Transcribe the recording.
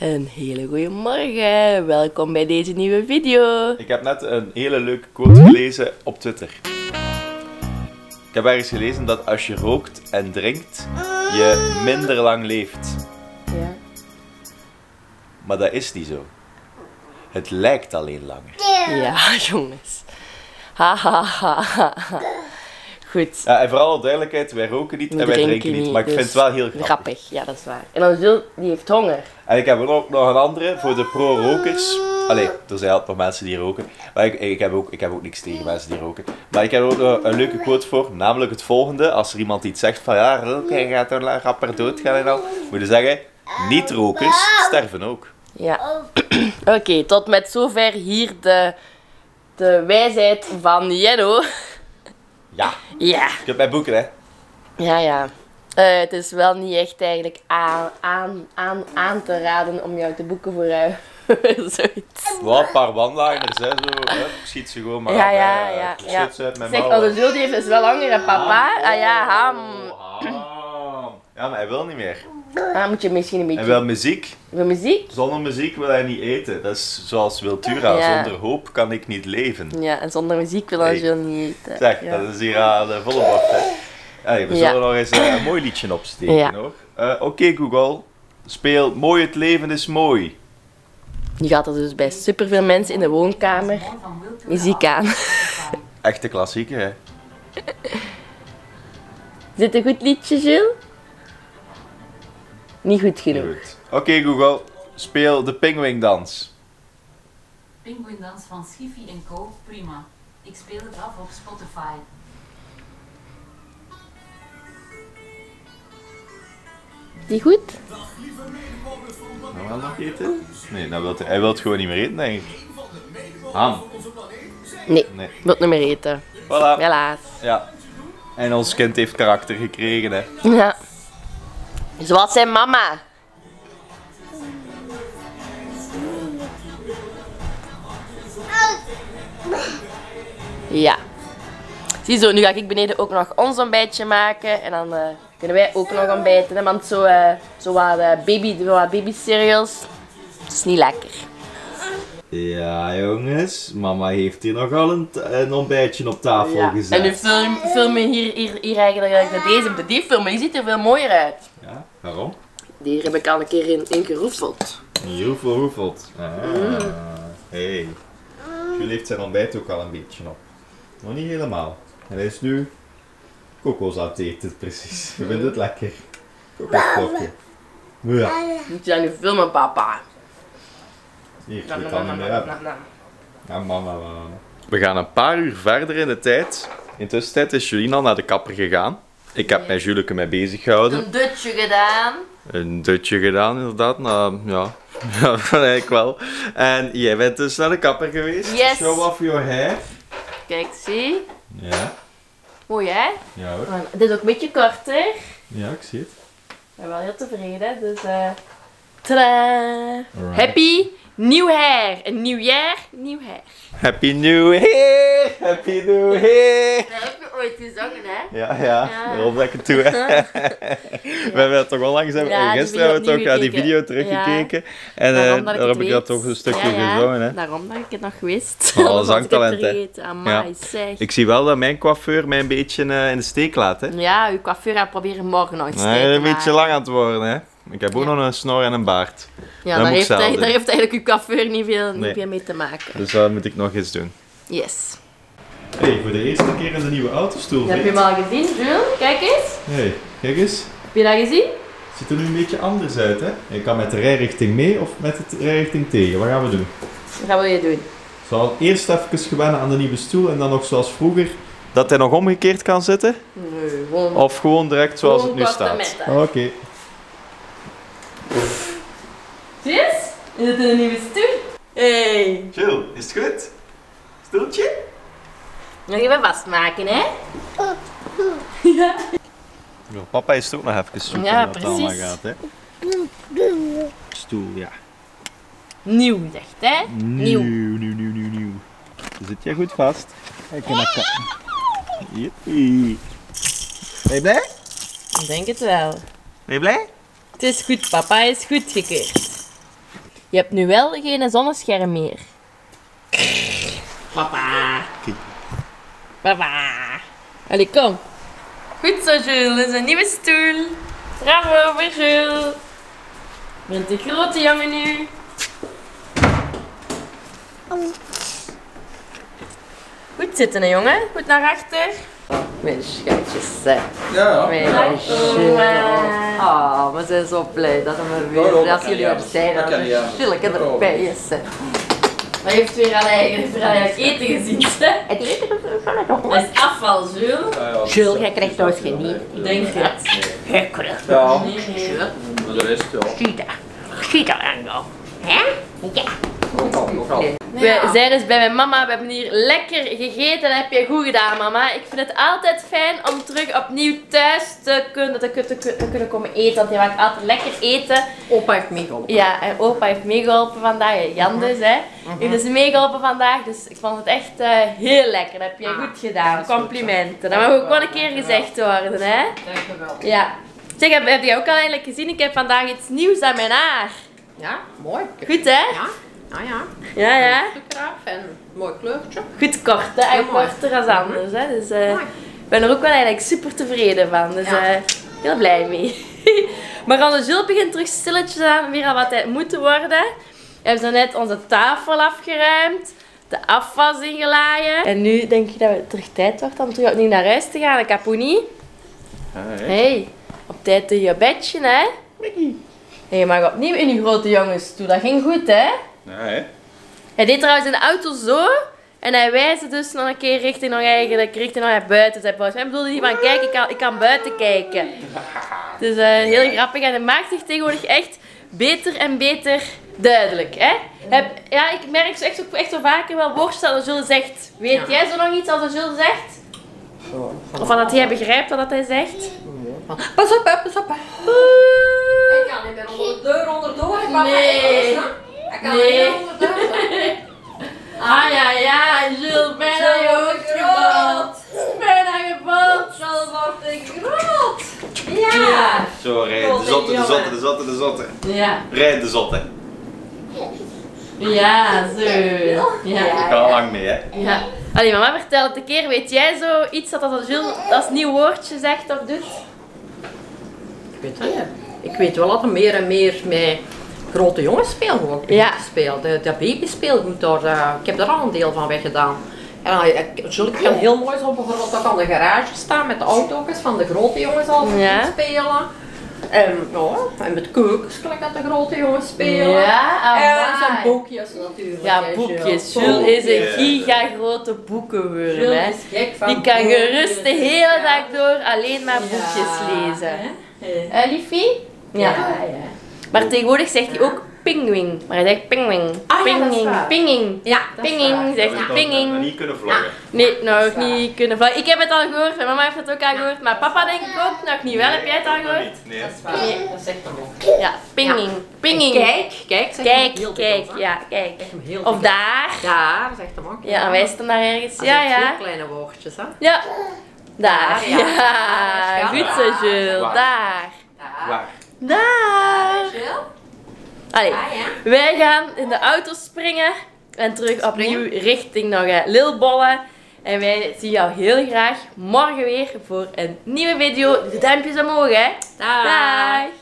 Een hele goede morgen. Welkom bij deze nieuwe video. Ik heb net een hele leuke quote gelezen op Twitter. Ik heb ergens gelezen dat als je rookt en drinkt, je minder lang leeft. Ja. Maar dat is niet zo. Het lijkt alleen langer. Ja, jongens. Ha. Goed. Ja, en voor alle duidelijkheid, wij roken niet en wij drinken niet. Maar dus ik vind het wel heel grappig. Ja, dat is waar. En dan Jules, die heeft honger. En ik heb ook nog een andere voor de pro-rokers. Allee, er zijn altijd nog mensen die roken. Maar ik heb ook niks tegen mensen die roken. Maar ik heb ook nog een leuke quote voor, namelijk het volgende. Als er iemand iets zegt van ja, roken gaat dan rapper doodgaan en al. Moet je zeggen, niet-rokers sterven ook. Ja. Oké, tot met zover hier de wijsheid van Jenno. Ja. Ja. Ik heb mijn boeken, hè. Ja. Het is wel niet echt eigenlijk aan te raden om jou te boeken voor zoiets. Wat, een paar wandlagers, hè, zo. Hè. Ik schiet ze gewoon maar aan. Ik schiet ze uit mijn mouwen. Zeg, de Jules heeft dus wel langer, hè, papa. Ja, maar hij wil niet meer. Moet je misschien een beetje... Hij wil muziek. Zonder muziek wil hij niet eten. Dat is zoals Wiltura. Ja. Zonder hoop kan ik niet leven. Ja, en zonder muziek wil hij niet eten. Zeg, ja. Dat is hier aan de volle bak, hè. Allee, we zullen nog eens een mooi liedje opsteken, hoor. Oké, Google. Speel Mooi het leven is mooi. Nu gaat dat dus bij superveel mensen in de woonkamer muziek aan. Echte klassieker, hè. Is dit een goed liedje, Jules? Niet goed genoeg. Oké, Google, speel de pinguïndans. Pinguïndans van Schiffy en Co. Prima. Ik speel het af op Spotify. Die goed? Nou, wel nog eten? Nee, nou wilt hij wil het gewoon niet meer eten, denk ik. Ham. Nee, wil het niet meer eten. Voilà. Helaas. Ja. En ons kind heeft karakter gekregen, hè. Ja. Zoals zijn mama. Ja. Ziezo, nu ga ik beneden ook nog ons ontbijtje maken. En dan kunnen wij ook nog ontbijten. Hè? Want zo wat baby cereals. Dat is niet lekker. Ja, jongens. Mama heeft hier nogal een ontbijtje op tafel gezet. En nu filmen hier eigenlijk die filmen. Die ziet er veel mooier uit. Ja, waarom? Die heb ik al een keer in geroefeld. Geroefeld? Hey. Jules heeft zijn ontbijt ook al een beetje op. Nog niet helemaal. En hij is nu kokos aan het eten, precies. We vinden het lekker. Kokospokje. Ja. Moet je dat nu filmen, papa? Hier, dat kan niet meer hebben. Ja, mama. We gaan een paar uur verder in de tijd. In de tussentijd is Julie al naar de kapper gegaan. Ik heb mijn Juleke mee bezig gehouden. Een dutje gedaan. Een dutje gedaan, inderdaad. Nou, ja, eigenlijk wel. En jij bent dus naar de kapper geweest. Yes. Show off your hair. Kijk, zie. Ja. Mooi, hè? Ja, hoor. Het is ook een beetje korter. Ja, ik zie het. Ik ben wel heel tevreden, dus... Tadaa! Right. Happy New Hair! Een nieuw jaar, nieuw hair. Happy New Hair! Happy New Hair! Dat heb je ooit gezongen, hè? Ja. Daarom ben ik het toe, hè? We hebben dat toch al lang gezegd. Gisteren hebben we toch naar die video teruggekeken. En daar heb ik dat toch een stukje gezongen, hè? Daarom dat ik het nog wist. Oh, zangtalent, hè? Ik zie wel dat mijn coiffeur mij een beetje in de steek laat, hè? Ja, uw coiffeur gaat proberen morgen nog eens te maken. Een beetje lang aan het worden, hè? Ik heb ook nog een snor en een baard. Ja, daar heeft eigenlijk uw coiffeur niet veel mee te maken. Dus dat moet ik nog eens doen. Yes. Hey, voor de eerste keer in de nieuwe autostoel. Heb je hem al gezien, Jules? Kijk eens. Hey, kijk eens. Heb je dat gezien? Het ziet er nu een beetje anders uit, hè? Je kan met de rijrichting mee of met de rijrichting tegen. Wat gaan we doen? Wat gaan we doen? Ik zal eerst even gewennen aan de nieuwe stoel en dan nog zoals vroeger. Dat hij nog omgekeerd kan zitten? Nee, gewoon. Of gewoon direct zoals het nu staat. Oké. Jules, is het een nieuwe stoel? Hey! Jules, is het goed? Stoeltje? Nog even vastmaken, hè? Ja. Papa is toch nog even zoeken wat het allemaal gaat, hè? Stoel, ja. Nieuw, zegt hè? Nieuw. Zit jij goed vast? Kijk in de kat. Jippie. Ben je blij? Ik denk het wel. Ben je blij? Het is goed, papa is goed gekeerd. Je hebt nu wel geen zonnescherm meer. Papa. Papa. Allee, kom. Goed zo, Jules. Is een nieuwe stoel. Bravo voor Jules. Je bent een grote jongen nu. Goed zitten, hè, jongen. Goed naar achter. Mijn schatjes, hè. Ja. Mijn schatjes. Oh, we zijn zo blij dat we er weer, als jullie er zijn, dat de chilleke erbij is. Hij heeft weer al eigenlijk eten gezien. Het eten is van het honger. Dat is afval, Jules. Jules, jij krijgt thuis geen niet. Denk je het? Jij krijgt het niet. Ja. Maar de rest, ja. Schiet er. Schiet er aan, nou. Hè? Ja. We zijn dus bij mijn mama, we hebben hier lekker gegeten, dat heb je goed gedaan, mama. Ik vind het altijd fijn om terug opnieuw thuis te kunnen komen eten, want je maakt altijd lekker eten. Opa heeft meegeholpen. Ja, en opa heeft meegeholpen vandaag, Jan dus, hè. Heeft dus meegeholpen vandaag, dus ik vond het echt heel lekker, dat heb je goed gedaan. Complimenten, dat mag ook wel een keer gezegd worden, hè. Dankjewel. Ja. Zeg, heb je ook al eigenlijk gezien, ik heb vandaag iets nieuws aan mijn haar. Ja, mooi. Goed, hè? Ja. Ah ja. Ja, ja. En mooi kleurtje. Goed kort, hè? En korter als anders, hè? Dus ik ben er ook wel eigenlijk super tevreden van. Dus heel blij mee. Maar onze Jules begint terug stilletjes aan weer al wat tijd moeten worden. We hebben zo net onze tafel afgeruimd, de afwas ingeladen. En nu denk ik dat het terug tijd wordt om terug opnieuw naar huis te gaan, hè, Kapoenie? Hey, op tijd doe je bedje, hè? En je mag opnieuw in je grote jongens toe. Dat ging goed, hè? Nee. Hij deed trouwens in de auto zo en hij wijst dus nog een keer richting naar buiten. Dus hij bedoelde niet van kijk, ik kan buiten kijken. Dus heel grappig en hij maakt zich tegenwoordig echt beter en beter duidelijk. Hè? Ja, ik merk zo echt wel vaker wel worstelen als Jules zegt. Weet jij zo nog iets als Jules zegt? Of dat hij begrijpt wat hij zegt? Pas op, pas op. Hij kan niet meer onder de deur onderdoor. Nee. Ik kan niet onderduiken. Ah ja, ja, Jules, bijna je groot. Bijna gebald. Jules wordt een groot. Ja. Zo, rijd de zotte, de zotte, de zotte, de zotte. Ja. Rijd de zotte. Ja, zo. Ja. Ik ga al lang mee, hè. Ja. Allee, mama, vertel het een keer. Weet jij zo iets dat als Jules als nieuw woordje zegt of doet? Ik weet het niet. Ik weet wel dat er meer en meer mee... Grote jongens speel gewoon. Ja. Dat baby speelt goed door. Ik heb daar al een deel van weggedaan. En Jules kan heel mooi zo bijvoorbeeld ook aan de garage staan met de auto's van de grote jongens al spelen. En met keukens dat de grote jongens spelen. Ja, en zo'n boekjes natuurlijk. Ja, boekjes. Jules is een gigagrote boekenworm. Jules is gek van boekjes. Die kan gerust de hele dag door alleen maar boekjes lezen. Liefie? Ja. Maar tegenwoordig zegt hij ook pinguïn. Maar hij zegt pinguïn. Ah, pinguïn. Ja, pinguïn. Ja, pinguïn. Zegt hij pinguïn. Nog niet kunnen vloggen. Nee, nog niet kunnen vloggen. Ik heb het al gehoord, mijn mama heeft het ook al gehoord. Maar papa denk ik ook nog niet. Wel, heb jij het al gehoord? Nee, dat is waar. Nee, dat zegt hem ook. Ja, pinguïn. Pinguïn. Kijk, kijk, kijk. Ja, kijk. Of daar. Daar, zegt hem ook. Ja, wijst hem daar ergens. Ja, ja. Heel kleine woordjes, hè? Ja. Daar. Ja. Goed zo, Jules. Daar. Waar. Daar! Allee, wij gaan in de auto springen en terug opnieuw richting nog Lillebolle. En wij zien jou heel graag morgen weer voor een nieuwe video. De duimpjes omhoog, hè. Dag!